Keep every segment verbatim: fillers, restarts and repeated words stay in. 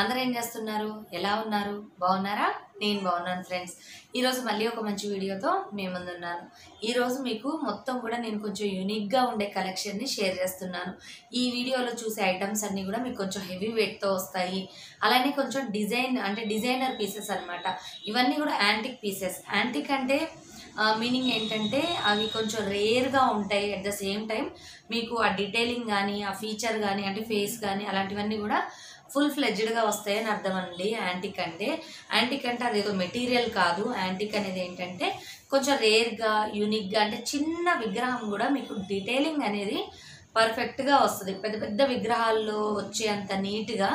అందరూ ఏం చేస్తున్నారు ఎలా ఉన్నారు బాగున్నారా నేను బాగున్నాను ఫ్రెండ్స్ ఈ రోజు మళ్ళీ ఒక మంచి వీడియోతో మీ ముందు ఉన్నాను ఈ రోజు మీకు మొత్తం కూడా నేను కొంచెం యూనిక్ గా ఉండే కలెక్షన్ ని షేర్ చేస్తున్నాను ఈ వీడియోలో చూసే ఐటమ్స్ అన్ని కూడా మీకు కొంచెం హెవీ వెయిట్ తో వస్తాయి అలానే కొంచెం డిజైన్ అంటే డిజైనర్ పీసెస్ అన్నమాట ఇవన్నీ కూడా యాంటిక్ పీసెస్ యాంటిక్ అంటే మీనింగ్ ఏంటంటే అవి కొంచెం రేర్గా ఉంటాయి అట్ ద సేమ్ టైం మీకు ఆ డీటెయిలింగ్ కానీ ఆ ఫీచర్ కానీ అంటే ఫేస్ కానీ అలాంటివన్నీ కూడా ఫుల్ ఫ్లెడ్జ్డ్గా వస్తాయని అర్థం అండి యాంటిక్ అంటే యాంటిక్ అంటే అదేదో మెటీరియల్ కాదు యాంటిక్ అనేది ఏంటంటే కొంచెం రేర్గా యూనిక్గా అంటే చిన్న విగ్రహం కూడా మీకు డీటెయిలింగ్ అనేది పర్ఫెక్ట్గా వస్తుంది పెద్ద పెద్ద విగ్రహాల్లో వచ్చేంత నీట్గా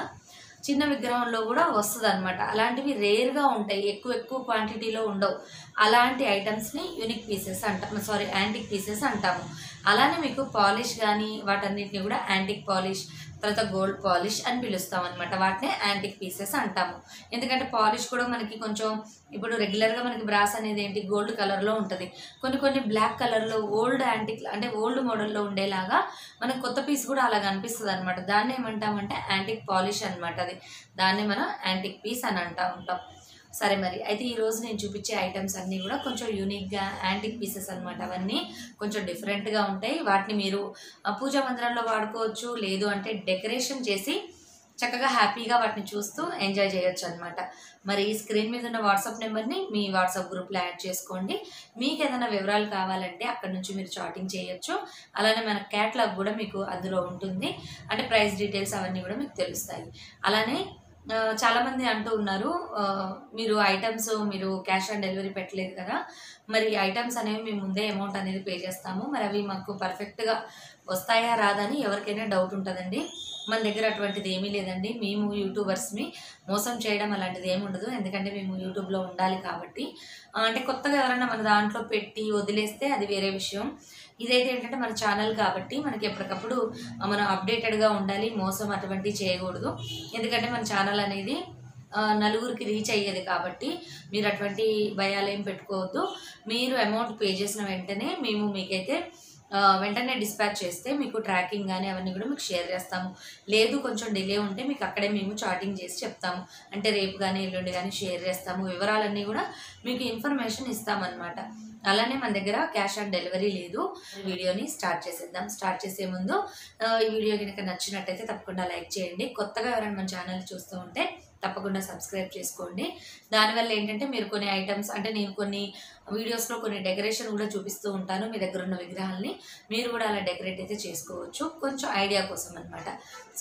చిన్న విగ్రహంలో కూడా వస్తుంది అనమాట అలాంటివి రేర్గా ఉంటాయి ఎక్కువ ఎక్కువ క్వాంటిటీలో ఉండవు అలాంటి ఐటమ్స్ని యూనిక్ పీసెస్ అంటాము సారీ యాంటిక్ పీసెస్ అంటాము అలానే మీకు పాలిష్ కానీ వాటన్నిటిని కూడా యాంటిక్ పాలిష్ తర్వాత గోల్డ్ పాలిష్ అని పిలుస్తాం అనమాట వాటినే యాంటిక్ పీసెస్ అంటాము ఎందుకంటే పాలిష్ కూడా మనకి కొంచెం ఇప్పుడు రెగ్యులర్గా మనకి బ్రాస్ అనేది ఏంటి గోల్డ్ కలర్లో ఉంటుంది కొన్ని కొన్ని బ్లాక్ కలర్లో ఓల్డ్ యాంటిక్ అంటే ఓల్డ్ మోడల్లో ఉండేలాగా మనకు కొత్త పీస్ కూడా అలాగ అనిపిస్తుంది అనమాట దాన్ని ఏమంటామంటే యాంటిక్ పాలిష్ అనమాట అది దాన్ని మనం యాంటిక్ పీస్ అని అంటూ ఉంటాం సరే మరి అయితే ఈరోజు నేను చూపించే ఐటమ్స్ అన్నీ కూడా కొంచెం యూనిక్గా యాంటిక్ పీసెస్ అనమాట అవన్నీ కొంచెం డిఫరెంట్గా ఉంటాయి వాటిని మీరు పూజా మందిరంలో వాడుకోవచ్చు లేదు అంటే డెకరేషన్ చేసి చక్కగా హ్యాపీగా వాటిని చూస్తూ ఎంజాయ్ చేయొచ్చు అనమాట మరి ఈ స్క్రీన్ మీద ఉన్న వాట్సాప్ నెంబర్ని మీ వాట్సాప్ గ్రూప్లో యాడ్ చేసుకోండి మీకు ఏదైనా వివరాలు కావాలంటే అక్కడ నుంచి మీరు చాటింగ్ చేయొచ్చు అలానే మన క్యాటలాగ్ కూడా మీకు అందులో ఉంటుంది అంటే ప్రైస్ డీటెయిల్స్ అవన్నీ కూడా మీకు తెలుస్తాయి అలానే చాలామంది అంటూ ఉన్నారు మీరు ఐటమ్స్ మీరు క్యాష్ ఆన్ డెలివరీ పెట్టలేదు కదా మరి ఐటమ్స్ అనేవి మేము ముందే అమౌంట్ అనేది పే చేస్తాము మరి అవి మాకు పర్ఫెక్ట్గా వస్తాయా రాదని ఎవరికైనా డౌట్ ఉంటుందండి మన దగ్గర అటువంటిది ఏమీ లేదండి మేము యూట్యూబర్స్ని మోసం చేయడం అలాంటిది ఏమి ఉండదు ఎందుకంటే మేము యూట్యూబ్లో ఉండాలి కాబట్టి అంటే కొత్తగా ఎవరైనా మన దాంట్లో పెట్టి వదిలేస్తే అది వేరే విషయం ఇదైతే ఏంటంటే మన ఛానల్ కాబట్టి మనకి ఎప్పటికప్పుడు మనం అప్డేటెడ్గా ఉండాలి మోసం అటువంటివి చేయకూడదు ఎందుకంటే మన ఛానల్ అనేది నలుగురికి రీచ్ అయ్యేది కాబట్టి మీరు అటువంటి భయాలేం పెట్టుకోవద్దు మీరు అమౌంట్ పే చేసిన వెంటనే మేము మీకైతే వెంటనే డిస్పాచ్ చేస్తే మీకు ట్రాకింగ్ కానీ అవన్నీ కూడా మీకు షేర్ చేస్తాము లేదు కొంచెం డిలే ఉంటే మీకు అక్కడే మేము చాటింగ్ చేసి చెప్తాము అంటే రేపు కానీ ఎల్లుండి కానీ షేర్ చేస్తాము వివరాలన్నీ కూడా మీకు ఇన్ఫర్మేషన్ ఇస్తామన్నమాట అలానే మన దగ్గర క్యాష్ ఆన్ డెలివరీ లేదు వీడియోని స్టార్ట్ చేసేద్దాం స్టార్ట్ చేసే ముందు ఈ వీడియో కనుక నచ్చినట్టయితే తప్పకుండా లైక్ చేయండి కొత్తగా ఎవరైనా మన ఛానల్ చూస్తూ ఉంటే తప్పకుండా సబ్స్క్రైబ్ చేసుకోండి దానివల్ల ఏంటంటే మీరు కొన్ని ఐటమ్స్ అంటే నేను కొన్ని వీడియోస్లో కొన్ని డెకరేషన్ కూడా చూపిస్తూ ఉంటాను మీ దగ్గర ఉన్న విగ్రహాలని మీరు కూడా అలా డెకరేట్ అయితే చేసుకోవచ్చు కొంచెం ఐడియా కోసం అనమాట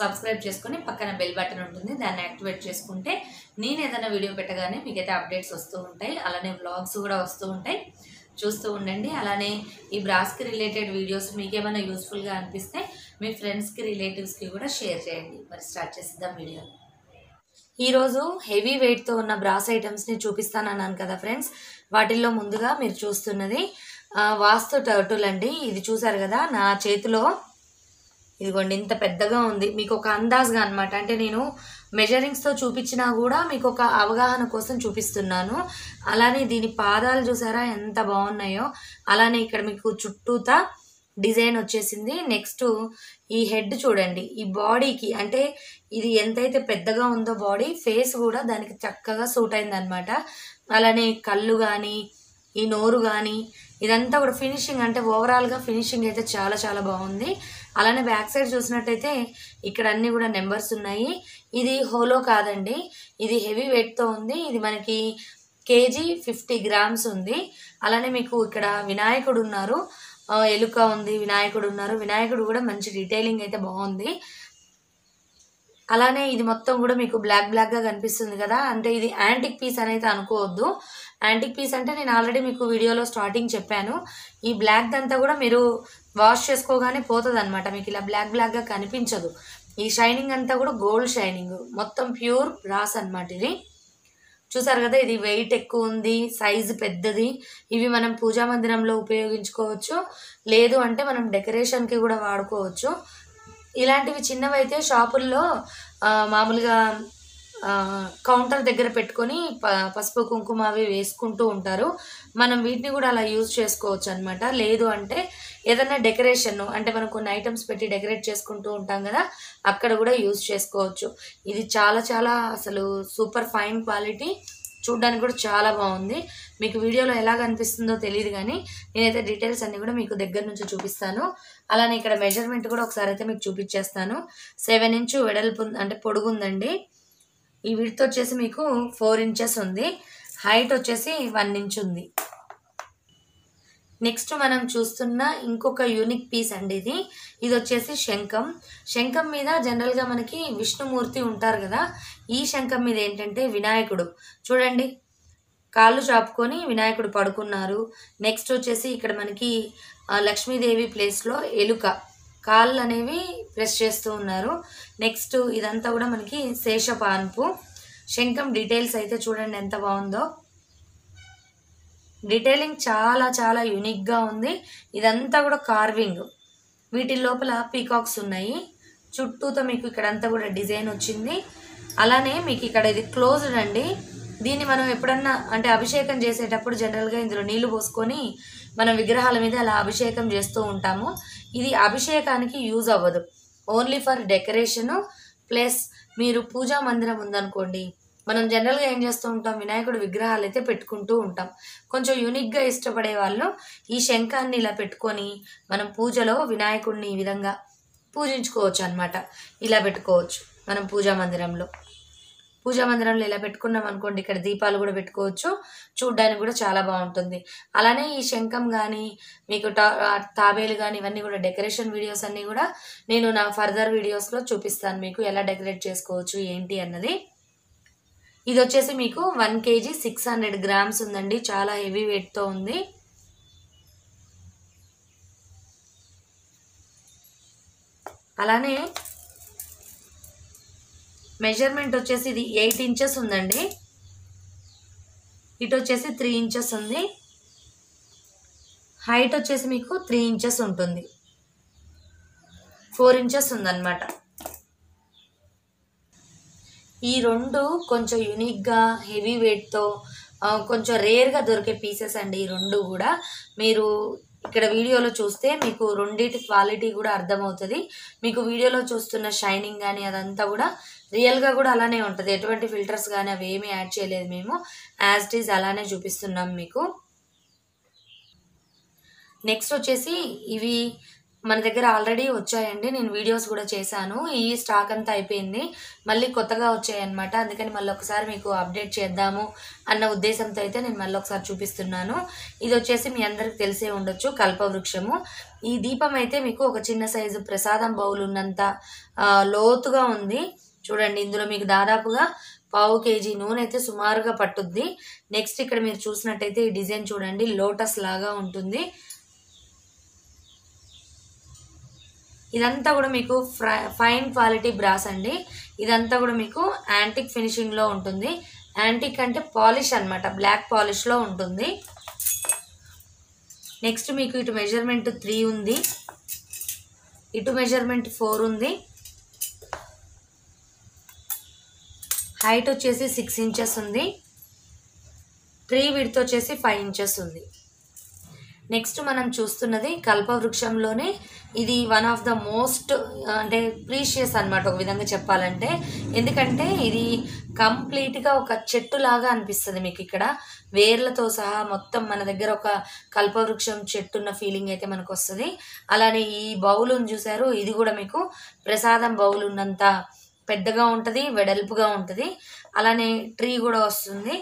సబ్స్క్రైబ్ చేసుకొని పక్కన బెల్ బటన్ ఉంటుంది దాన్ని యాక్టివేట్ చేసుకుంటే నేను ఏదైనా వీడియో పెట్టగానే మీకైతే అప్డేట్స్ వస్తూ ఉంటాయి అలానే వ్లాగ్స్ కూడా వస్తూ ఉంటాయి చూస్తూ ఉండండి అలానే ఈ బ్రాస్కి రిలేటెడ్ వీడియోస్ మీకేమైనా యూస్ఫుల్గా అనిపిస్తే మీ ఫ్రెండ్స్కి రిలేటివ్స్కి కూడా షేర్ చేయండి మరి స్టార్ట్ చేసేద్దాం వీడియో ఈరోజు హెవీ వెయిట్తో ఉన్న బ్రాస్ ఐటమ్స్ని చూపిస్తాను అన్నాను కదా ఫ్రెండ్స్ వాటిల్లో ముందుగా మీరు చూస్తున్నది వాస్తు టర్టుల్ అండి ఇది చూసారు కదా నా చేతిలో ఇదిగోండి ఇంత పెద్దగా ఉంది మీకు ఒక అందాజ్గా అనమాట అంటే నేను మెజరింగ్స్తో చూపించినా కూడా మీకు ఒక అవగాహన కోసం చూపిస్తున్నాను అలానే దీని పాదాలు చూసారా ఎంత బాగున్నాయో అలానే ఇక్కడ మీకు చుట్టూతా డిజైన్ వచ్చేసింది నెక్స్ట్ ఈ హెడ్ చూడండి ఈ బాడీకి అంటే ఇది ఎంతైతే పెద్దగా ఉందో బాడీ ఫేస్ కూడా దానికి చక్కగా సూట్ అయిందనమాట అలానే కళ్ళు కానీ ఈ నోరు కానీ ఇదంతా కూడా ఫినిషింగ్ అంటే ఓవరాల్గా ఫినిషింగ్ అయితే చాలా చాలా బాగుంది అలానే బ్యాక్ సైడ్ చూసినట్టయితే ఇక్కడ అన్నీ కూడా నెంబర్స్ ఉన్నాయి ఇది హోలో కాదండి ఇది హెవీ వెయిట్తో ఉంది ఇది మనకి కేజీ ఫిఫ్టీ గ్రామ్స్ ఉంది అలానే మీకు ఇక్కడ వినాయకుడు ఉన్నారు ఎలుక ఉంది వినాయకుడు ఉన్నారు వినాయకుడు కూడా మంచి డీటెయిలింగ్ అయితే బాగుంది అలానే ఇది మొత్తం కూడా మీకు బ్లాక్ బ్లాక్గా కనిపిస్తుంది కదా అంటే ఇది యాంటిక్ పీస్ అనేది అనుకోవద్దు యాంటిక్ పీస్ అంటే నేను ఆల్రెడీ మీకు వీడియోలో స్టార్టింగ్ చెప్పాను ఈ బ్లాక్ అంతా కూడా మీరు వాష్ చేసుకోగానే పోతుంది అనమాట మీకు ఇలా బ్లాక్ బ్లాక్గా కనిపించదు ఈ షైనింగ్ అంతా కూడా గోల్డ్ షైనింగ్ మొత్తం ప్యూర్ బ్రాస్ అనమాట ఇది చూసారు కదా ఇది వెయిట్ ఎక్కువ ఉంది సైజు పెద్దది ఇవి మనం పూజా మందిరంలో ఉపయోగించుకోవచ్చు లేదు అంటే మనం డెకరేషన్కి కూడా వాడుకోవచ్చు ఇలాంటివి చిన్నవైతే షాపుల్లో మామూలుగా కౌంటర్ దగ్గర పెట్టుకొని పసుపు కుంకుమ అవి వేసుకుంటూ ఉంటారు. మనం వీటిని కూడా అలా యూజ్ చేసుకోవచ్చు అన్నమాట. లేదు అంటే ఏదైనా డెకరేషన్ అంటే మనం కొన్ని ఐటమ్స్ పెట్టి డెకరేట్ చేసుకుంటూ ఉంటాం కదా, అక్కడ కూడా యూజ్ చేసుకోవచ్చు. ఇది చాలా చాలా అసలు సూపర్ ఫైన్ క్వాలిటీ, చూడడానికి కూడా చాలా బాగుంది. మీకు వీడియోలో ఎలా కనిపిస్తుందో తెలియదు కానీ నేనైతే డీటెయిల్స్ అన్నీ కూడా మీకు దగ్గర నుంచి చూపిస్తాను. అలానే ఇక్కడ మెజర్మెంట్ కూడా ఒకసారి అయితే మీకు చూపించేస్తాను. సెవెన్ ఇంచు వెడల్పు అంటే పొడుగుందండి. ఈ విడ్త్ వచ్చేసి మీకు ఫోర్ ఇంచెస్ ఉంది, హైట్ వచ్చేసి వన్ ఇంచ్ ఉంది. నెక్స్ట్ మనం చూస్తున్న ఇంకొక యూనిక్ పీస్ అండి ఇది. ఇది వచ్చేసి శంఖం. శంఖం మీద జనరల్గా మనకి విష్ణుమూర్తి ఉంటారు కదా, ఈ శంఖం మీద ఏంటంటే వినాయకుడు చూడండి కాళ్ళు చాపుకొని వినాయకుడు పడుకున్నారు. నెక్స్ట్ వచ్చేసి ఇక్కడ మనకి లక్ష్మీదేవి ప్లేస్లో ఎలుక కాళ్ళు అనేవి ప్రెస్ చేస్తూ ఉన్నారు. నెక్స్ట్ ఇదంతా కూడా మనకి శేషపాన్పు. శంఖం డీటెయిల్స్ అయితే చూడండి ఎంత బాగుందో, డీటెయిలింగ్ చాలా చాలా యూనిక్గా ఉంది. ఇదంతా కూడా కార్వింగ్, వీటి లోపల పీకాక్స్ ఉన్నాయి. చుట్టూతో మీకు ఇక్కడంతా కూడా డిజైన్ వచ్చింది. అలానే మీకు ఇక్కడ ఇది క్లోజ్డ్ అండి. దీన్ని మనం ఎప్పుడన్నా అంటే అభిషేకం చేసేటప్పుడు జనరల్గా ఇందులో నీళ్లు పోసుకొని మనం విగ్రహాల మీద అలా అభిషేకం చేస్తూ ఉంటాము. ఇది అభిషేకానికి యూజ్ అవ్వదు, ఓన్లీ ఫర్ డెకరేషను. ప్లస్ మీరు పూజా మందిరం ఉందనుకోండి, మనం జనరల్గా ఏం చేస్తూ ఉంటాం, వినాయకుడు విగ్రహాలు అయితే పెట్టుకుంటూ ఉంటాం. కొంచెం యూనిక్గా ఇష్టపడే వాళ్ళు ఈ శంఖాన్ని ఇలా పెట్టుకొని మనం పూజలో వినాయకుడిని ఈ విధంగా పూజించుకోవచ్చు అన్నమాట. ఇలా పెట్టుకోవచ్చు మనం పూజా మందిరంలో. పూజా మందిరంలో ఇలా పెట్టుకున్నాం అనుకోండి, ఇక్కడ దీపాలు కూడా పెట్టుకోవచ్చు. చూడ్డానికి కూడా చాలా బాగుంటుంది. అలానే ఈ శంఖం కానీ మీకు తాబేలు కానీ ఇవన్నీ కూడా డెకరేషన్ వీడియోస్ అన్నీ కూడా నేను నా ఫర్దర్ వీడియోస్లో చూపిస్తాను మీకు ఎలా డెకరేట్ చేసుకోవచ్చు ఏంటి అన్నది. ఇది వచ్చేసి మీకు one KG six hundred grams ఉందండి, చాలా హెవీ వెయిట్తో ఉంది. అలానే మెజర్మెంట్ వచ్చేసి ఇది ఎయిట్ ఇంచెస్ ఉందండి, ఇటు వచ్చేసి త్రీ ఇంచెస్ ఉంది, హైట్ వచ్చేసి మీకు త్రీ ఇంచెస్ ఉంటుంది, ఫోర్ ఇంచెస్ ఉందన్నమాట. ఈ రెండు కొంచెం యూనిక్గా హెవీ వెయిట్తో కొంచెం రేర్గా దొరికే పీసెస్ అండి ఈ రెండు కూడా. మీరు ఇక్కడ వీడియోలో చూస్తే మీకు రెండింటి క్వాలిటీ కూడా అర్థమవుతుంది. మీకు వీడియోలో చూస్తున్న షైనింగ్ కానీ అదంతా కూడా రియల్గా కూడా అలానే ఉంటుంది, ఎటువంటి ఫిల్టర్స్ కానీ అవి ఏమీ యాడ్ చేయలేదు, మేము యాజ్ ఇట్ ఈజ్ అలానే చూపిస్తున్నాం మీకు. నెక్స్ట్ వచ్చేసి ఇవి మన దగ్గర ఆల్రెడీ వచ్చాయండి, నేను వీడియోస్ కూడా చేశాను. ఈ స్టాక్ అంతా అయిపోయింది, మళ్ళీ కొత్తగా వచ్చాయన్నమాట. అందుకని మళ్ళీ ఒకసారి మీకు అప్డేట్ చేద్దాము అన్న ఉద్దేశంతో అయితే నేను మళ్ళీ ఒకసారి చూపిస్తున్నాను. ఇది వచ్చేసి మీ అందరికి తెలిసే ఉండొచ్చు, కల్పవృక్షము. ఈ దీపం అయితే మీకు ఒక చిన్న సైజు ప్రసాదం బౌల్ ఉన్నంత లోతుగా ఉంది చూడండి. ఇందులో మీకు దాదాపుగా పావు కేజీ నూనె అయితే సుమారుగా పట్టుద్ది. నెక్స్ట్ ఇక్కడ మీరు చూసినట్టయితే ఈ డిజైన్ చూడండి, లోటస్ లాగా ఉంటుంది. ఇదంతా కూడా మీకు ఫైన్ క్వాలిటీ బ్రాస్ అండి. ఇదంతా కూడా మీకు యాంటిక్ ఫినిషింగ్లో ఉంటుంది. యాంటిక్ అంటే పాలిష్ అనమాట, బ్లాక్ పాలిష్లో ఉంటుంది. నెక్స్ట్ మీకు ఇటు మెజర్మెంట్ త్రీ ఉంది, ఇటు మెజర్మెంట్ ఫోర్ ఉంది, హైట్ వచ్చేసి సిక్స్ ఇంచెస్ ఉంది, త్రీ విడ్త్ వచ్చేసి ఫైవ్ ఇంచెస్ ఉంది. నెక్స్ట్ మనం చూస్తున్నది కల్పవృక్షంలోనే ఇది వన్ ఆఫ్ ద మోస్ట్ అంటే ప్రీషియస్ అనమాట ఒక విధంగా చెప్పాలంటే. ఎందుకంటే ఇది కంప్లీట్గా ఒక చెట్టు లాగా అనిపిస్తుంది మీకు, ఇక్కడ వేర్లతో సహా మొత్తం మన దగ్గర ఒక కల్పవృక్షం చెట్టు ఉన్న ఫీలింగ్ అయితే మనకు వస్తుంది. అలానే ఈ బౌలును చూసారు, ఇది కూడా మీకు ప్రసాదం బౌలు ఉన్నంత పెద్దగా ఉంటుంది, వెడల్పుగా ఉంటుంది. అలానే ట్రీ కూడా వస్తుంది.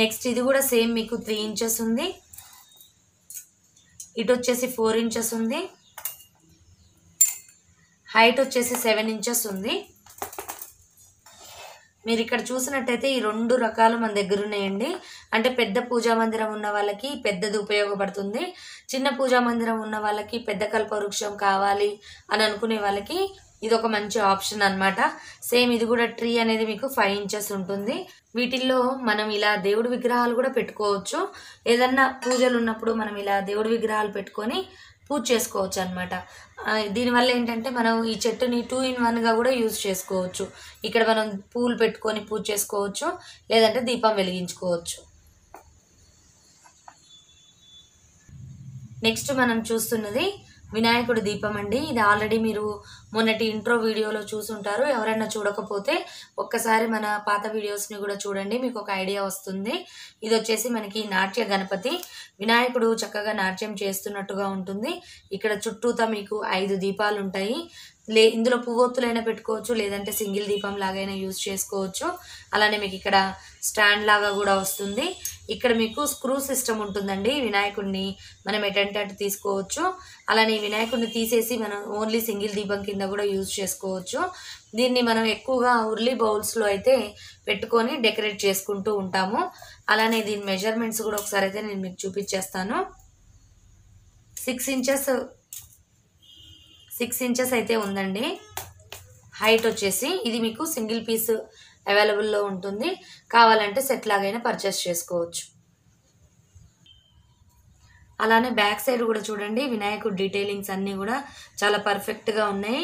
నెక్స్ట్ ఇది కూడా సేమ్ మీకు త్రీ ఇంచెస్ ఉంది, ఇటు వచ్చేసి ఫోర్ ఇంచెస్ ఉంది, హైట్ వచ్చేసి సెవెన్ ఇంచెస్ ఉంది. మీరు ఇక్కడ చూసినట్టయితే ఈ రెండు రకాలు మన దగ్గర ఉన్నాయండి. అంటే పెద్ద పూజా మందిరం ఉన్న వాళ్ళకి పెద్దది ఉపయోగపడుతుంది, చిన్న పూజా మందిరం ఉన్న వాళ్ళకి పెద్ద కల్పవృక్షం కావాలి అని అనుకునే వాళ్ళకి ఇది ఒక మంచి ఆప్షన్ అన్నమాట. సేమ్ ఇది కూడా ట్రీ అనేది మీకు ఫైవ్ ఇంచెస్ ఉంటుంది. వీటిల్లో మనం ఇలా దేవుడి విగ్రహాలు కూడా పెట్టుకోవచ్చు. ఏదన్నా పూజలు ఉన్నప్పుడు మనం ఇలా దేవుడి విగ్రహాలు పెట్టుకొని పూజ చేసుకోవచ్చు అన్నమాట। దీని వల్ల ఏంటంటే మనం ఈ చెట్టుని టూ ఇన్ వన్ గా కూడా యూస్ చేసుకోవచ్చు। ఇక్కడ మనం పూలు పెట్టుకొని పూజ చేసుకోవచ్చు, లేదంటే దీపం వెలిగించుకోవచ్చు। నెక్స్ట్ మనం చూస్తున్నది వినాయకుడి దీపం అండి। ఇది ఆల్రెడీ మీరు మొన్నటి ఇంట్రో వీడియోలో చూసుంటారు, ఎవరైనా చూడకపోతే ఒక్కసారి మన పాత వీడియోస్ని కూడా చూడండి, మీకు ఒక ఐడియా వస్తుంది। ఇది వచ్చేసి మనకి నాట్య గణపతి, వినాయకుడు చక్కగా నాట్యం చేస్తున్నట్టుగా ఉంటుంది। ఇక్కడ చుట్టూతా మీకు ఐదు దీపాలు ఉంటాయి, లే ఇందులో పువ్వొత్తులైనా పెట్టుకోవచ్చు, లేదంటే సింగిల్ దీపం లాగైనా యూజ్ చేసుకోవచ్చు। అలానే మీకు ఇక్కడ స్టాండ్ లాగా కూడా వస్తుంది। ఇక్కడ మీకు స్క్రూ సిస్టమ్ ఉంటుందండి, వినాయకుడిని మనం ఎటంటట్టు తీసుకోవచ్చు। అలానే వినాయకుడిని తీసేసి మనం ఓన్లీ సింగిల్ దీపం కింద కూడా యూజ్ చేసుకోవచ్చు। దీన్ని మనం ఎక్కువగా ఉర్లీ బౌల్స్లో అయితే పెట్టుకొని డెకరేట్ చేసుకుంటూ ఉంటాము। అలానే దీని మెజర్మెంట్స్ కూడా ఒకసారి అయితే నేను మీకు చూపించేస్తాను। సిక్స్ ఇంచెస్ సిక్స్ ఇంచెస్ అయితే ఉందండి హైట్ వచ్చేసి। ఇది మీకు సింగిల్ పీస్ అవైలబుల్లో ఉంటుంది, కావాలంటే సెట్ లాగైనా పర్చేస్ చేసుకోవచ్చు। అలానే బ్యాక్ సైడ్ కూడా చూడండి, వినాయకుడు డీటెయిలింగ్స్ అన్నీ కూడా చాలా పర్ఫెక్ట్గా ఉన్నాయి।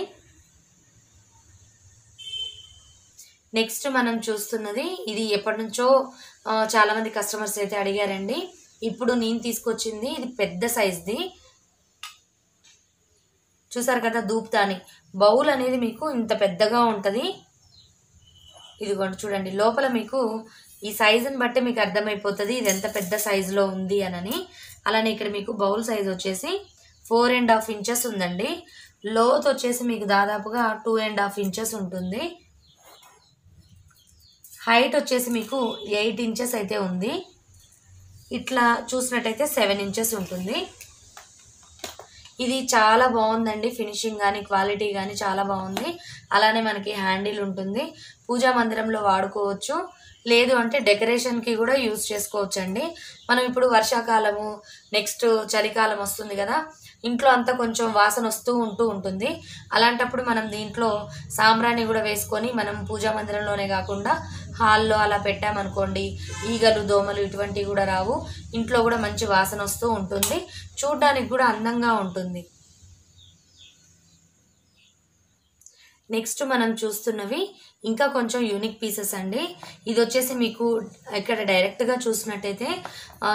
నెక్స్ట్ మనం చూస్తున్నది, ఇది ఎప్పటి నుంచో చాలామంది కస్టమర్స్ అయితే అడిగారండి, ఇప్పుడు నేను తీసుకొచ్చింది। ఇది పెద్ద సైజ్ది, చూసారు కదా దూప్తాని బౌల్ అనేది మీకు ఇంత పెద్దగా ఉంటుంది। ఇదిగోండి చూడండి, లోపల మీకు ఈ సైజుని బట్టి మీకు అర్థమైపోతుంది ఇది ఎంత పెద్ద సైజులో ఉంది అని। అలానే ఇక్కడ మీకు బౌల్ సైజ్ వచ్చేసి ఫోర్ అండ్ హాఫ్ ఇంచెస్ ఉందండి, లోత్ వచ్చేసి మీకు దాదాపుగా టూ అండ్ హాఫ్ ఇంచెస్ ఉంటుంది, హైట్ వచ్చేసి మీకు ఎయిట్ ఇంచెస్ అయితే ఉంది, ఇట్లా చూసినట్టయితే సెవెన్ ఇంచెస్ ఉంటుంది। ఇది చాలా బాగుందండి, ఫినిషింగ్ కానీ క్వాలిటీ కానీ చాలా బాగుంది। అలానే మనకి హ్యాండిల్ ఉంటుంది, పూజా మందిరంలో వాడుకోవచ్చు, లేదు అంటే డెకరేషన్కి కూడా యూజ్ చేసుకోవచ్చు అండి। మనం ఇప్పుడు వర్షాకాలము, నెక్స్ట్ చలికాలం వస్తుంది కదా, ఇంట్లో అంతా కొంచెం వాసన వస్తూ ఉంటూ ఉంటుంది। అలాంటప్పుడు మనం దీంట్లో సాంబ్రాన్ని కూడా వేసుకొని మనం పూజా మందిరంలోనే కాకుండా హాల్లో అలా పెట్టామనుకోండి, ఈగలు దోమలు ఇటువంటివి కూడా రావు, ఇంట్లో కూడా మంచి వాసన వస్తూ ఉంటుంది, చూడడానికి కూడా అందంగా ఉంటుంది। నెక్స్ట్ మనం చూస్తున్నవి ఇంకా కొంచెం యూనిక్ పీసెస్ అండి। ఇది వచ్చేసి మీకు ఇక్కడ డైరెక్ట్గా చూసినట్టయితే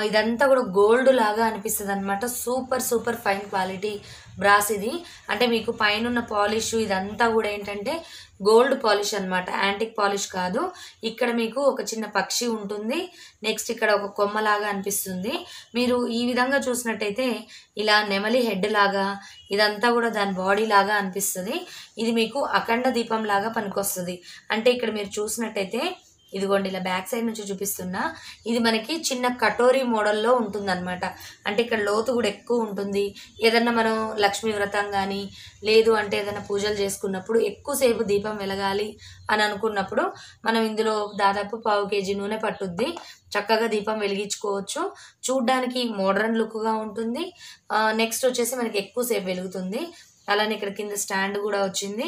ఇదంతా కూడా గోల్డ్ లాగా అనిపిస్తుంది అనమాట, super super fine quality brass ఇది। అంటే మీకు పైన ఉన్న పాలిష్ ఇదంతా కూడా ఏంటంటే గోల్డ్ పాలిష్ అనమాట, యాంటిక్ పాలిష్ కాదు। ఇక్కడ మీకు ఒక చిన్న పక్షి ఉంటుంది, నెక్స్ట్ ఇక్కడ ఒక కొమ్మలాగా అనిపిస్తుంది। మీరు ఈ విధంగా చూసినట్టయితే ఇలా నెమలి హెడ్ లాగా ఇదంతా కూడా దాని బాడీ లాగా అనిపిస్తుంది। ఇది మీకు అఖండ దీపం లాగా పనికొస్తుంది। అంటే ఇక్కడ మీరు చూసినట్టయితే ఇదిగోండి, ఇలా బ్యాక్ సైడ్ నుంచి చూపిస్తున్నా, ఇది మనకి చిన్న కటోరీ మోడల్లో ఉంటుందన్నమాట। అంటే ఇక్కడ లోతు కూడా ఎక్కువ ఉంటుంది, ఏదన్నా మనం లక్ష్మీ వ్రతం కానీ లేదు అంటే ఏదైనా పూజలు చేసుకున్నప్పుడు ఎక్కువసేపు దీపం వెలగాలి అని అనుకున్నప్పుడు మనం ఇందులో దాదాపు పావు కేజీ నూనె పట్టుద్ది, చక్కగా దీపం వెలిగించుకోవచ్చు। చూడ్డానికి మోడర్న్ లుక్గా ఉంటుంది, నెక్స్ట్ వచ్చేసి మనకి ఎక్కువసేపు వెలుగుతుంది। అలానే ఇక్కడ కింద స్టాండ్ కూడా వచ్చింది,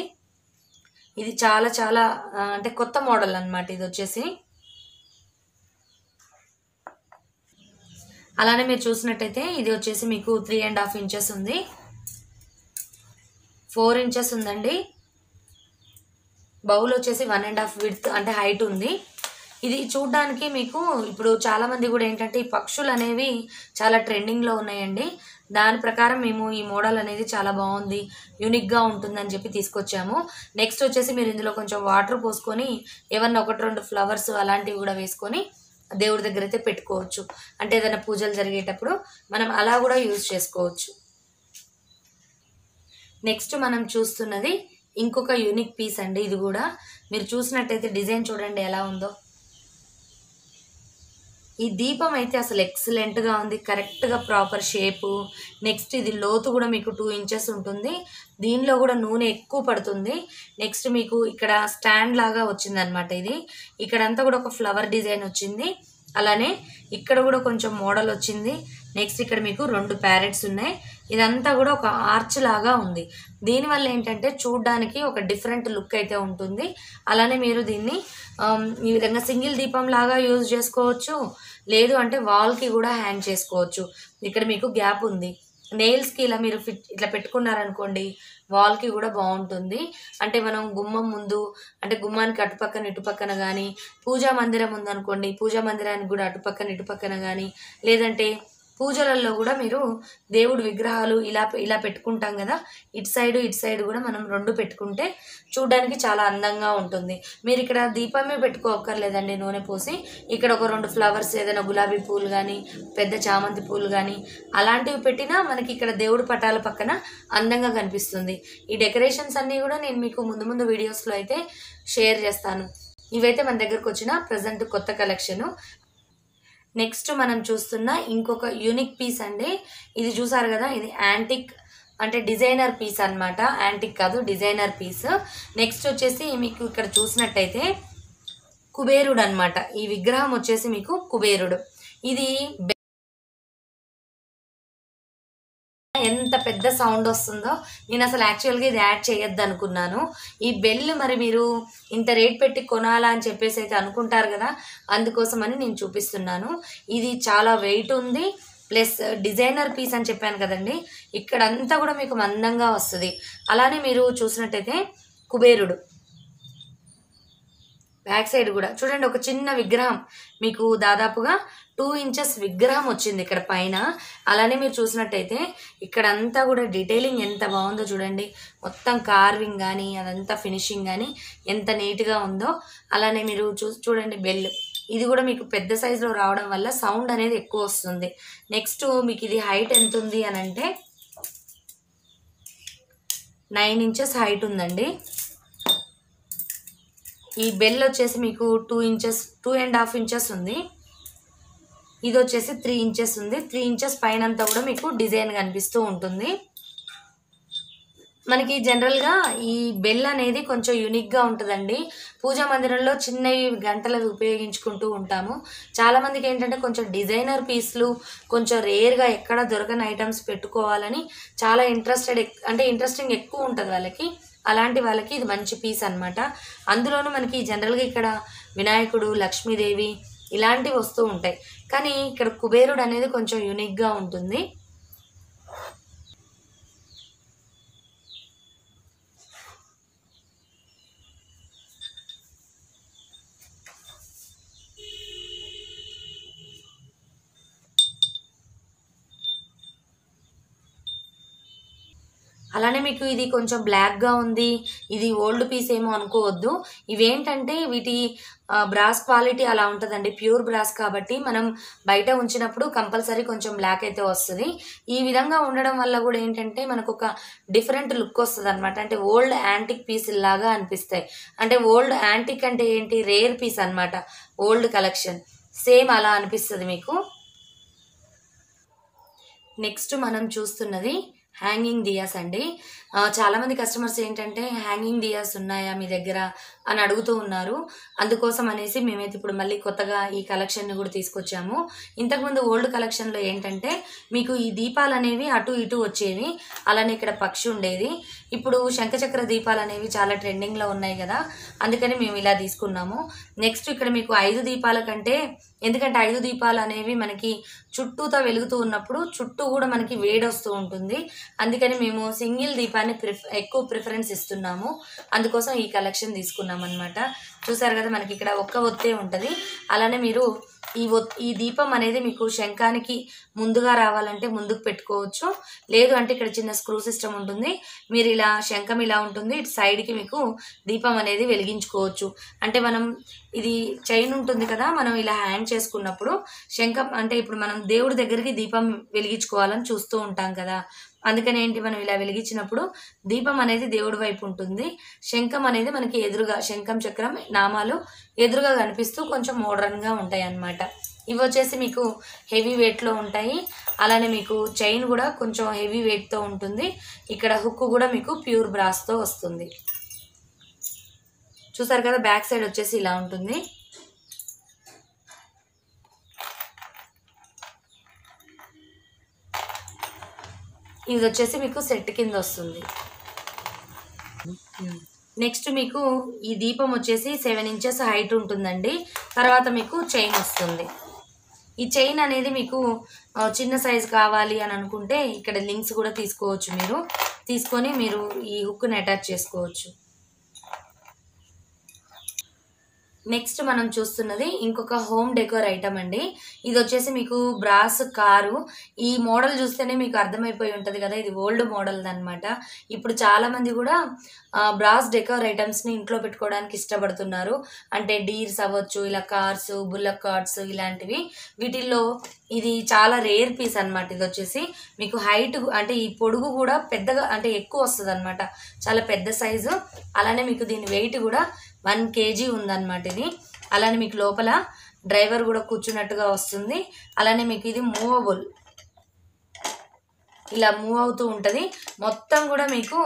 ఇది చాలా చాలా అంటే కొత్త మోడల్ అన్నమాట ఇది వచ్చేసి। అలానే మీరు చూసినట్టయితే ఇది వచ్చేసి మీకు త్రీ అండ్ హాఫ్ ఇంచెస్ ఉంది, ఫోర్ ఇంచెస్ ఉందండి, బౌల్ వచ్చేసి వన్ అండ్ హాఫ్ విడ్త్ అంటే హైట్ ఉంది। ఇది చూడడానికి మీకు ఇప్పుడు చాలామంది కూడా ఏంటంటే ఈ పక్షులు అనేవి చాలా ట్రెండింగ్లో ఉన్నాయండి, దాని ప్రకారం మేము ఈ మోడల్ అనేది చాలా బాగుంది, యూనిక్గా ఉంటుందని చెప్పి తీసుకొచ్చాము। నెక్స్ట్ వచ్చేసి మీరు ఇందులో కొంచెం వాటర్ పోసుకొని ఏమన్నా ఒకటి రెండు ఫ్లవర్స్ అలాంటివి కూడా వేసుకొని దేవుడి దగ్గర అయితే పెట్టుకోవచ్చు, అంటే ఏదైనా పూజలు జరిగేటప్పుడు మనం అలా కూడా యూజ్ చేసుకోవచ్చు। నెక్స్ట్ మనం చూస్తున్నది ఇంకొక యూనిక్ పీస్ అండి, ఇది కూడా మీరు చూసినట్టయితే డిజైన్ చూడండి ఎలా ఉందో। ఈ దీపం అయితే అసలు ఎక్సలెంట్గా ఉంది, కరెక్ట్గా ప్రాపర్ షేపు, నెక్స్ట్ ఇది లోతు కూడా మీకు టూ ఇంచెస్ ఉంటుంది, దీనిలో కూడా నూనె ఎక్కువ పడుతుంది। నెక్స్ట్ మీకు ఇక్కడ స్టాండ్ లాగా వచ్చిందనమాట, ఇది ఇక్కడంతా కూడా ఒక ఫ్లవర్ డిజైన్ వచ్చింది, అలానే ఇక్కడ కూడా కొంచెం మోడల్ వచ్చింది। నెక్స్ట్ ఇక్కడ మీకు రెండు ప్యారెట్స్ ఉన్నాయి, ఇదంతా కూడా ఒక ఆర్చ్ లాగా ఉంది। దీనివల్ల ఏంటంటే చూడ్డానికి ఒక డిఫరెంట్ లుక్ అయితే ఉంటుంది। అలానే మీరు దీన్ని ఈ విధంగా సింగిల్ దీపం లాగా యూజ్ చేసుకోవచ్చు, లేదు అంటే వాల్కి కూడా హ్యాంగ్ చేసుకోవచ్చు। ఇక్కడ మీకు గ్యాప్ ఉంది, నెయిల్స్కి ఇలా మీరు ఫిట్ ఇట్లా పెట్టుకున్నారనుకోండి వాల్కి కూడా బాగుంటుంది. అంటే మనం గుమ్మం ముందు అంటే గుమ్మానికి అటుపక్కన ఇటుపక్కన కానీ, పూజా మందిరం ఉందనుకోండి పూజా మందిరానికి కూడా అటుపక్కన ఇటుపక్కన కానీ, లేదంటే పూజలలో కూడా మీరు దేవుడి విగ్రహాలు ఇలా ఇలా పెట్టుకుంటాం కదా, ఇటు సైడ్ ఇటు సైడ్ కూడా మనం రెండు పెట్టుకుంటే చూడడానికి చాలా అందంగా ఉంటుంది. మీరు ఇక్కడ దీపమే పెట్టుకోకర్లేదండి, నూనె పోసి ఇక్కడ ఒక రెండు ఫ్లవర్స్ ఏదైనా గులాబీ పూలు కానీ పెద్ద చామంతి పూలు కానీ అలాంటివి పెట్టినా మనకి ఇక్కడ దేవుడి పటాల పక్కన అందంగా కనిపిస్తుంది. ఈ డెకరేషన్స్ అన్నీ కూడా నేను మీకు ముందు ముందు వీడియోస్లో అయితే షేర్ చేస్తాను. ఇవైతే మన దగ్గరకు వచ్చిన ప్రజెంట్ కొత్త కలెక్షను. నెక్స్ట్ మనం చూస్తున్న ఇంకొక యూనిక్ పీస్ అండి. ఇది చూసారు కదా, ఇది యాంటిక్ అంటే డిజైనర్ పీస్ అన్నమాట. యాంటిక్ కాదు, డిజైనర్ పీస్. నెక్స్ట్ వచ్చేసి మీకు ఇక్కడ చూసినట్టయితే కుబేరుడు అన్నమాట. ఈ విగ్రహం వచ్చేసి మీకు కుబేరుడు. ఇది ఎంత పెద్ద సౌండ్ వస్తుందో, నేను అసలు యాక్చువల్గా ఇది యాడ్ చేయొద్దు అనుకున్నాను. ఈ బెల్ మరి మీరు ఇంత రేట్ పెట్టి కొనాలా అని చెప్పేసి అయితే అనుకుంటారు కదా, అందుకోసమని నేను చూపిస్తున్నాను. ఇది చాలా వెయిట్ ఉంది, ప్లస్ డిజైనర్ పీస్ అని చెప్పాను కదండి, ఇక్కడంతా కూడా మీకు మందంగా వస్తుంది. అలానే మీరు చూసినట్టయితే కుబేరుడు బ్యాక్ సైడ్ కూడా చూడండి, ఒక చిన్న విగ్రహం మీకు దాదాపుగా టూ ఇంచెస్ విగ్రహం వచ్చింది ఇక్కడ పైన. అలానే మీరు చూసినట్టయితే ఇక్కడంతా కూడా డీటెయిలింగ్ ఎంత బాగుందో చూడండి, మొత్తం కార్వింగ్ కానీ అదంతా ఫినిషింగ్ కానీ ఎంత నీట్గా ఉందో. అలానే మీరు చూ చూడండి బెల్, ఇది కూడా మీకు పెద్ద సైజులో రావడం వల్ల సౌండ్ అనేది ఎక్కువ వస్తుంది. నెక్స్ట్ మీకు ఇది హైట్ ఎంత ఉంది అని అంటే నైన్ ఇంచెస్ హైట్ ఉందండి. ఈ బెల్ వచ్చేసి మీకు two inches two and half inches ఉంది. ఇది వచ్చేసి త్రీ ఇంచెస్ ఉంది. త్రీ ఇంచెస్ పైన అంతా కూడా మీకు డిజైన్ కనిపిస్తూ ఉంటుంది. మనకి జనరల్గా ఈ బెల్ అనేది కొంచెం యూనిక్గా ఉంటుందండి. పూజా మందిరంలో చిన్నవి గంటలవి ఉపయోగించుకుంటూ ఉంటాము. చాలామందికి ఏంటంటే కొంచెం డిజైనర్ పీస్లు కొంచెం రేర్గా ఎక్కడ దొరకని ఐటమ్స్ పెట్టుకోవాలని చాలా ఇంట్రెస్టెడ్ అంటే ఇంట్రెస్టింగ్ ఎక్కువ ఉంటుంది వాళ్ళకి. అలాంటి వాళ్ళకి ఇది మంచి పీస్ అన్నమాట. అందులోనూ మనకి జనరల్గా ఇక్కడ వినాయకుడు, లక్ష్మీదేవి ఇలాంటివి వస్తూ ఉంటాయి, కానీ ఇక్కడ కుబేరుడు అనేది కొంచెం యూనిక్గా ఉంటుంది. అలానే మీకు ఇది కొంచెం బ్లాక్గా ఉంది, ఇది ఓల్డ్ పీస్ ఏమో అనుకోవద్దు. ఇవేంటంటే వీటి బ్రాస్ క్వాలిటీ అలా ఉంటుందండి, ప్యూర్ బ్రాస్ కాబట్టి మనం బయట ఉంచినప్పుడు కంపల్సరీ కొంచెం బ్లాక్ అయితే వస్తుంది. ఈ విధంగా ఉండడం వల్ల కూడా ఏంటంటే మనకు ఒక డిఫరెంట్ లుక్ వస్తుంది అనమాట. అంటే ఓల్డ్ యాంటిక్ పీస్ లాగా అనిపిస్తాయి. అంటే ఓల్డ్ యాంటిక్ అంటే ఏంటి, రేర్ పీస్ అనమాట, ఓల్డ్ కలెక్షన్. సేమ్ అలా అనిపిస్తుంది మీకు. నెక్స్ట్ మనం చూస్తున్నది హ్యాంగింగ్ దియాస్ అండి. చాలామంది కస్టమర్స్ ఏంటంటే హ్యాంగింగ్ దియాస్ ఉన్నాయా మీ దగ్గర అని అడుగుతూ ఉన్నారు. అందుకోసం అనేసి మేమైతే ఇప్పుడు మళ్ళీ కొత్తగా ఈ కలెక్షన్ని కూడా తీసుకొచ్చాము. ఇంతకుముందు ఓల్డ్ కలెక్షన్లో ఏంటంటే మీకు ఈ దీపాలు అనేవి అటు ఇటు వచ్చేవి, అలానే ఇక్కడ పక్షి ఉండేది. ఇప్పుడు శంఖచక్ర దీపాలు అనేవి చాలా ట్రెండింగ్లో ఉన్నాయి కదా, అందుకని మేము ఇలా తీసుకున్నాము. నెక్స్ట్ ఇక్కడ మీకు ఐదు దీపాల కంటే, ఎందుకంటే ఐదు దీపాలు అనేవి మనకి చుట్టూతో వెలుగుతూ ఉన్నప్పుడు చుట్టూ కూడా మనకి వేడి వస్తూ ఉంటుంది, అందుకని మేము సింగిల్ దీపాన్ని ప్రిఫ ఎక్కువ ప్రిఫరెన్స్ ఇస్తున్నాము. అందుకోసం ఈ కలెక్షన్ తీసుకున్నాం అనమాట. చూసారు కదా, మనకి ఇక్కడ ఒక్క ఒత్తే ఉంటుంది. అలానే మీరు ఈ ఈ దీపం అనేది మీకు శంఖానికి ముందుగా రావాలంటే ముందుకు పెట్టుకోవచ్చు, లేదు అంటే ఇక్కడ చిన్న స్క్రూ సిస్టమ్ ఉంటుంది, మీరు ఇలా శంఖం ఇలా ఉంటుంది, ఇటు సైడ్కి మీకు దీపం అనేది వెలిగించుకోవచ్చు. అంటే మనం ఇది చైన్ ఉంటుంది కదా, మనం ఇలా హ్యాంగ్ చేసుకున్నప్పుడు శంఖం అంటే ఇప్పుడు మనం దేవుడి దగ్గరికి దీపం వెలిగించుకోవాలని చూస్తూ ఉంటాం కదా, అందుకని ఏంటి మనం ఇలా వెలిగించినప్పుడు దీపం అనేది దేవుడి వైపు ఉంటుంది, శంఖం అనేది మనకి ఎదురుగా శంఖం చక్రం నామాలు ఎదురుగా కనిపిస్తూ కొంచెం మోడర్న్గా ఉంటాయి అన్నమాట. ఇవి వచ్చేసి మీకు హెవీ వెయిట్లో ఉంటాయి. అలానే మీకు చైన్ కూడా కొంచెం హెవీ వెయిట్తో ఉంటుంది. ఇక్కడ హుక్ కూడా మీకు ప్యూర్ బ్రాస్తో వస్తుంది. చూసారు కదా, బ్యాక్ సైడ్ వచ్చేసి ఇలా ఉంటుంది. ఇది వచ్చేసి మీకు సెట్ కింద వస్తుంది. నెక్స్ట్ మీకు ఈ దీపం వచ్చేసి సెవెన్ ఇంచెస్ హైట్ ఉంటుందండి. తర్వాత మీకు చైన్ వస్తుంది. ఈ చైన్ అనేది మీకు చిన్న సైజ్ కావాలి అని అనుకుంటే ఇక్కడ లింక్స్ కూడా తీసుకోవచ్చు. మీరు తీసుకొని మీరు ఈ హుక్ ని అటాచ్ చేసుకోవచ్చు. నెక్స్ట్ మనం చూస్తున్నది ఇంకొక హోమ్ డెకోర్ ఐటమ్ అండి. ఇది వచ్చేసి మీకు బ్రాస్ కారు. ఈ మోడల్ చూస్తేనే మీకు అర్థమైపోయి ఉంటుంది కదా, ఇది ఓల్డ్ మోడల్ అన్నమాట. ఇప్పుడు చాలామంది కూడా బ్రాస్ డెకోర్ ఐటమ్స్ని ఇంట్లో పెట్టుకోవడానికి ఇష్టపడుతున్నారు. అంటే డీర్స్ అవ్వచ్చు, ఇలా కార్స్, బుల్లక్ కార్ట్స్ ఇలాంటివి. వీటిల్లో ఇది చాలా రేర్ పీస్ అనమాట. ఇది వచ్చేసి మీకు హైట్ అంటే ఈ పొడుగు కూడా పెద్దగా అంటే ఎక్కువ వస్తుంది అనమాట, చాలా పెద్ద సైజు. అలానే మీకు దీని వెయిట్ కూడా వన్ కేజీ ఉందన్నమాట ఇది. అలానే మీకు లోపల డ్రైవర్ కూడా కూర్చున్నట్టుగా వస్తుంది. అలానే మీకు ఇది మూవబుల్, ఇలా మూవ్ అవుతూ ఉంటుంది. మొత్తం కూడా మీకు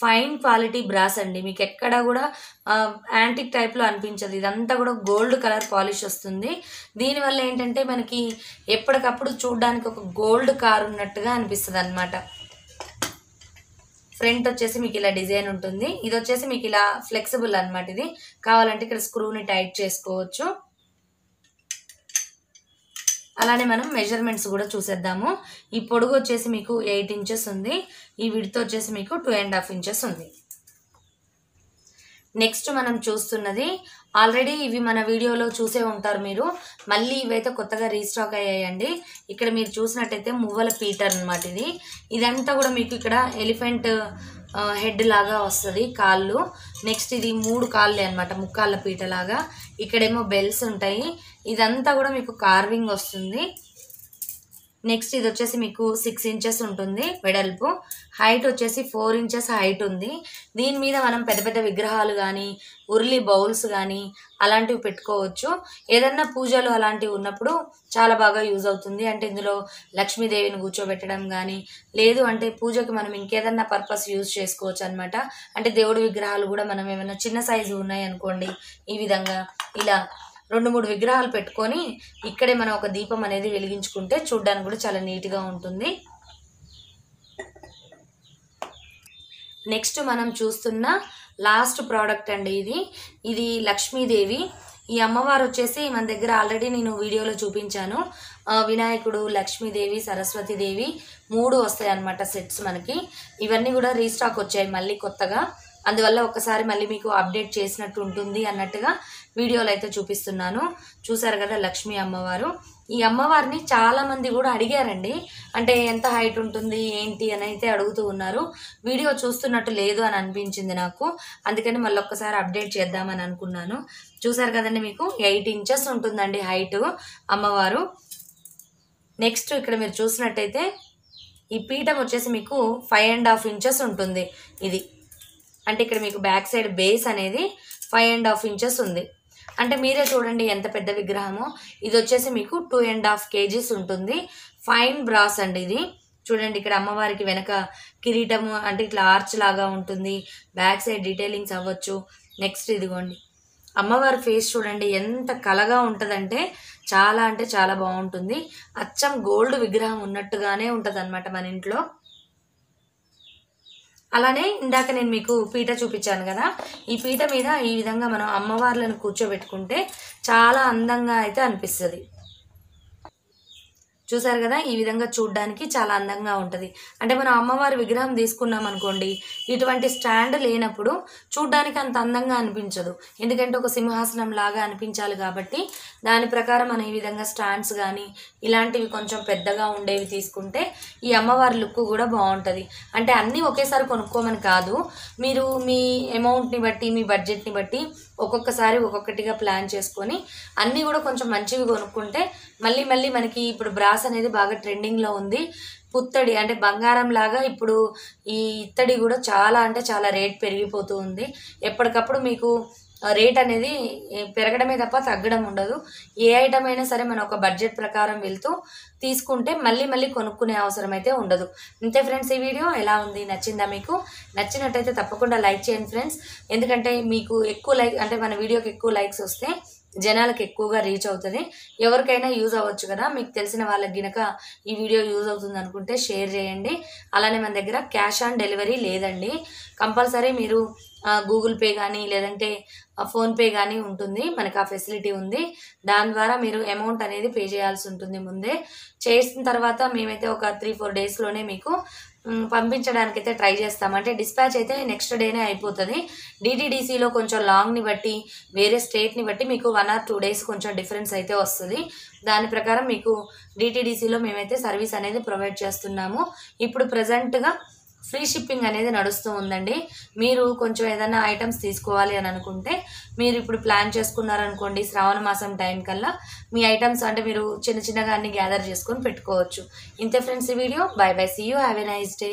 ఫైన్ క్వాలిటీ బ్రాస్ అండి. మీకు ఎక్కడా కూడా యాంటిక్ టైప్లో అనిపించదు. ఇదంతా కూడా గోల్డ్ కలర్ పాలిష్ వస్తుంది. దీనివల్ల ఏంటంటే మనకి ఎప్పటికప్పుడు చూడడానికి ఒక గోల్డ్ కార్ ఉన్నట్టుగా అనిపిస్తుంది అనమాట. ఫ్రంట్ వచ్చేసి మీకు ఇలా డిజైన్ ఉంటుంది. ఇది వచ్చేసి మీకు ఇలా ఫ్లెక్సిబుల్ అనమాట. ఇది కావాలంటే ఇక్కడ స్క్రూని టైట్ చేసుకోవచ్చు. అలానే మనం మెజర్మెంట్స్ కూడా చూసేద్దాము. ఈ పొడుగు వచ్చేసి మీకు ఎయిట్ ఇంచెస్ ఉంది. ఈ విడ్త్ వచ్చేసి మీకు టూ అండ్ హాఫ్ ఇంచెస్ ఉంది. నెక్స్ట్ మనం చూస్తున్నది ఆల్రెడీ ఇవి మన వీడియోలో చూసే ఉంటారు మీరు. మళ్ళీ ఇవైతే కొత్తగా రీస్టాక్ అయ్యాయండి. ఇక్కడ మీరు చూసినట్టయితే మువ్వల పీటర్ అనమాట ఇది. ఇదంతా కూడా మీకు ఇక్కడ ఎలిఫెంట్ హెడ్ లాగా వస్తుంది కాళ్ళు. నెక్స్ట్ ఇది మూడు కాళ్ళే అనమాట, ముక్కాళ్ళ పీటలాగా. ఇక్కడేమో బెల్స్ ఉంటాయి. ఇదంతా కూడా మీకు కార్వింగ్ వస్తుంది. నెక్స్ట్ ఇది వచ్చేసి మీకు సిక్స్ ఇంచెస్ ఉంటుంది వెడల్పు. హైట్ వచ్చేసి ఫోర్ ఇంచెస్ హైట్ ఉంది. దీని మీద మనం పెద్ద పెద్ద విగ్రహాలు కానీ, ఉర్లీ బౌల్స్ కానీ అలాంటివి పెట్టుకోవచ్చు. ఏదన్నా పూజలు అలాంటివి ఉన్నప్పుడు చాలా బాగా యూజ్ అవుతుంది. అంటే ఇందులో లక్ష్మీదేవిని కూర్చోబెట్టడం కానీ, లేదు అంటే పూజకి మనం ఇంకేదన్నా పర్పస్ యూజ్ చేసుకోవచ్చు అనమాట. అంటే దేవుడి విగ్రహాలు కూడా మనం ఏమైనా చిన్న సైజు ఉన్నాయి అనుకోండి, ఈ విధంగా ఇలా రెండు మూడు విగ్రహాలు పెట్టుకొని ఇక్కడే మనం ఒక దీపం అనేది వెలిగించుకుంటే చూడ్డానికి కూడా చాలా నీట్గా ఉంటుంది. నెక్స్ట్ మనం చూస్తున్న లాస్ట్ ప్రోడక్ట్ అండి ఇది. ఇది లక్ష్మీదేవి. ఈ అమ్మవారు వచ్చేసి మన దగ్గర ఆల్రెడీ నేను వీడియోలో చూపించాను. వినాయకుడు, లక్ష్మీదేవి, సరస్వతీదేవి మూడు వస్తాయి అన్నమాట సెట్స్ మనకి. ఇవన్నీ కూడా రీస్టాక్ వచ్చాయి మళ్ళీ కొత్తగా. అందువల్ల ఒకసారి మళ్ళీ మీకు అప్డేట్ చేసినట్టు ఉంటుంది అన్నట్టుగా వీడియోలు అయితే చూపిస్తున్నాను. చూసారు కదా లక్ష్మీ అమ్మవారు. ఈ అమ్మవారిని చాలామంది కూడా అడిగారండి, అంటే ఎంత హైట్ ఉంటుంది ఏంటి అని అయితే అడుగుతూ ఉన్నారు. వీడియో చూస్తున్నట్టు లేదు అని అనిపించింది నాకు, అందుకని మళ్ళీ ఒక్కసారి అప్డేట్ చేద్దామని అనుకున్నాను. చూసారు కదండి, మీకు ఎయిట్ ఇంచెస్ ఉంటుందండి హైట్ అమ్మవారు. నెక్స్ట్ ఇక్కడ మీరు చూసినట్టయితే ఈ పీఠం వచ్చేసి మీకు ఫైవ్ అండ్ హాఫ్ ఇంచెస్ ఉంటుంది. ఇది అంటే ఇక్కడ మీకు బ్యాక్ సైడ్ బేస్ అనేది ఫైవ్ అండ్ హాఫ్ ఇంచెస్ ఉంది. అంటే మీరే చూడండి ఎంత పెద్ద విగ్రహమో. ఇది వచ్చేసి మీకు టూ అండ్ హాఫ్ కేజీస్ ఉంటుంది. ఫైన్ బ్రాస్ అండి ఇది. చూడండి ఇక్కడ అమ్మవారికి వెనక కిరీటము అంటే ఇట్లా ఆర్చ్ లాగా ఉంటుంది. బ్యాక్ సైడ్ డీటెయిలింగ్స్ అవ్వచ్చు. నెక్స్ట్ ఇదిగోండి అమ్మవారి ఫేస్ చూడండి ఎంత కళగా ఉంటుందంటే చాలా అంటే చాలా బాగుంటుంది. అచ్చం గోల్డ్ విగ్రహం ఉన్నట్టుగానే ఉంటుంది అనమాట మన ఇంట్లో. అలానే ఇందాక నేను మీకు పీట చూపించాను కదా, ఈ పీట మీద ఈ విధంగా మనం అమ్మవార్లను కూర్చోబెట్టుకుంటే చాలా అందంగా అయితే అనిపిస్తుంది. చూసారు కదా, ఈ విధంగా చూడ్డానికి చాలా అందంగా ఉంటుంది. అంటే మనం అమ్మవారి విగ్రహం తీసుకున్నాం అనుకోండి, ఇటువంటి స్టాండ్ లేనప్పుడు చూడ్డానికి అంత అందంగా అనిపించదు. ఎందుకంటే ఒక సింహాసనం లాగా అనిపించాలి కాబట్టి దాని ప్రకారం మనం ఈ విధంగా స్టాండ్స్ కానీ ఇలాంటివి కొంచెం పెద్దగా ఉండేవి తీసుకుంటే ఈ అమ్మవారి లుక్ కూడా బాగుంటుంది. అంటే అన్నీ ఒకేసారి కొనుక్కోమని కాదు, మీరు మీ అమౌంట్ని బట్టి, మీ బడ్జెట్ని బట్టి ఒక్కొక్కసారి ఒక్కొక్కటిగా ప్లాన్ చేసుకొని అన్నీ కూడా కొంచెం మంచివి కొనుక్కుంటే మళ్ళీ మళ్ళీ మనకి ఇప్పుడు బ్రాస్ అనేది బాగా ట్రెండింగ్లో ఉంది. పుత్తడి అంటే బంగారం లాగా ఇప్పుడు ఈ ఇత్తడి కూడా చాలా అంటే చాలా రేట్ పెరిగిపోతూ ఉంది. ఎప్పటికప్పుడు మీకు రేట్ అనేది పెరగడమే తప్ప తగ్గడం ఉండదు. ఏ ఐటమ్ అయినా సరే మనం ఒక బడ్జెట్ ప్రకారం వెళ్తూ తీసుకుంటే మళ్ళీ మళ్ళీ కొనుక్కునే అవసరం అయితే ఉండదు. అంతే ఫ్రెండ్స్, ఈ వీడియో ఎలా ఉంది, నచ్చిందా? మీకు నచ్చినట్టయితే తప్పకుండా లైక్ చేయండి ఫ్రెండ్స్. ఎందుకంటే మీకు ఎక్కువ లైక్ అంటే మన వీడియోకి ఎక్కువ లైక్స్ వస్తే జనాలకు ఎక్కువగా రీచ్ అవుతది, ఎవరికైనా యూస్ అవ్వచ్చు కదా। మీకు తెలిసిన వాళ్ళకి గనక ఈ వీడియో యూస్ అవుతుంది అనుకుంటే షేర్ చేయండి। అలానే మన దగ్గర క్యాష్ ఆన్ డెలివరీ లేదండి, కంపల్సరీ మీరు గూగుల్ పే గాని లేదంటే ఫోన్ పే గాని ఉంటుంది, మనకి ఆ ఫెసిలిటీ ఉంది। దాని ద్వారా మీరు అమౌంట్ అనేది పే చేయాల్సి ఉంటుంది ముందే। చేసిన తర్వాత మేమైతే ఒక త్రీ ఫోర్ డేస్ లోనే మీకు పంపించడానికి అయితే ట్రై చేస్తాం। అంటే డిస్పాచ్ అయితే నెక్స్ట్ డేనే అయిపోతుంది। డిటిడిసిలో కొంచెం లాంగ్ని బట్టి వేరే స్టేట్ని బట్టి మీకు వన్ ఆర్ టూ డేస్ కొంచెం డిఫరెన్స్ అయితే వస్తుంది। దాని ప్రకారం మీకు డిటిడిసిలో మేమైతే సర్వీస్ అనేది ప్రొవైడ్ చేస్తున్నాము। ఇప్పుడు ప్రజెంట్గా ఫ్రీ షిప్పింగ్ అనేది నడుస్తూ ఉందండి। మీరు కొంచెం ఏదైనా ఐటమ్స్ తీసుకోవాలి అని అనుకుంటే మీరు ఇప్పుడు ప్లాన్ చేసుకున్నారనుకోండి, శ్రావణ మాసం టైం కల్లా మీ ఐటమ్స్ అంటే మీరు చిన్న చిన్నగా అన్ని గ్యాదర్ చేసుకొని పెట్టుకోవచ్చు। ఇంతే ఫ్రెండ్స్ ఈ video, bye bye, see you, have a nice day.